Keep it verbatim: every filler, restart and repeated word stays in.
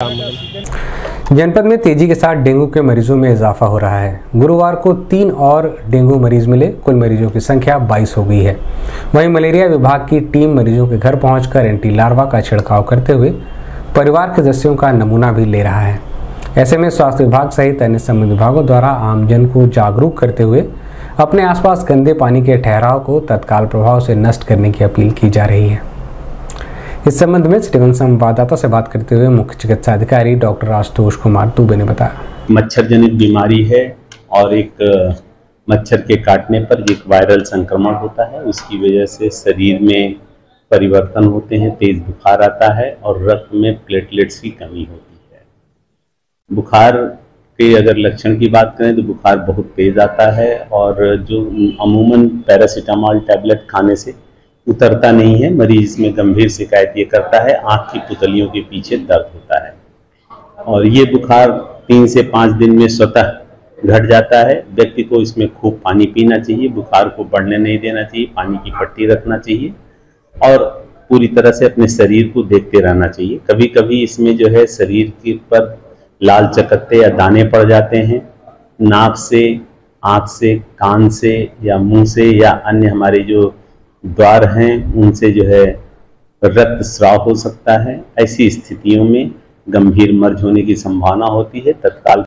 जनपद में तेजी के साथ डेंगू के मरीजों में इजाफा हो रहा है। गुरुवार को तीन और डेंगू मरीज मिले, कुल मरीजों की संख्या बाईस हो गई है। वहीं मलेरिया विभाग की टीम मरीजों के घर पहुंचकर एंटी लारवा का छिड़काव करते हुए परिवार के सदस्यों का नमूना भी ले रहा है। ऐसे में स्वास्थ्य विभाग सहित अन्य संबंधित विभागों द्वारा आमजन को जागरूक करते हुए अपने आसपास गंदे पानी के ठहराव को तत्काल प्रभाव से नष्ट करने की अपील की जा रही है। इस संबंध में सिटीवन संवाददाता से बात करते हुए मुख्य चिकित्सा अधिकारी डॉक्टर राजतोष कुमार दूबे ने बताया, मच्छर जनित बीमारी है और एक मच्छर के काटने पर एक वायरल संक्रमण होता है। उसकी वजह से शरीर में परिवर्तन होते हैं, तेज बुखार आता है और रक्त में प्लेटलेट्स की कमी होती है। बुखार के अगर लक्षण की बात करें तो बुखार बहुत तेज आता है और जो अमूमन पैरासीटामॉल टैबलेट खाने से उतरता नहीं है। मरीज में गंभीर शिकायत ये करता है, आँख की पुतलियों के पीछे दर्द होता है और ये बुखार तीन से पाँच दिन में स्वतः घट जाता है। व्यक्ति को इसमें खूब पानी पीना चाहिए, बुखार को बढ़ने नहीं देना चाहिए, पानी की पट्टी रखना चाहिए और पूरी तरह से अपने शरीर को देखते रहना चाहिए। कभी कभी इसमें जो है शरीर के पर लाल चकत्ते या दाने पड़ जाते हैं। नाक से, आँख से, कान से या मुँह से या अन्य हमारे जो द्वार हैं उनसे जो है रक्त स्राव हो सकता है। ऐसी स्थितियों में गंभीर मर्ज होने की संभावना होती है। तत्काल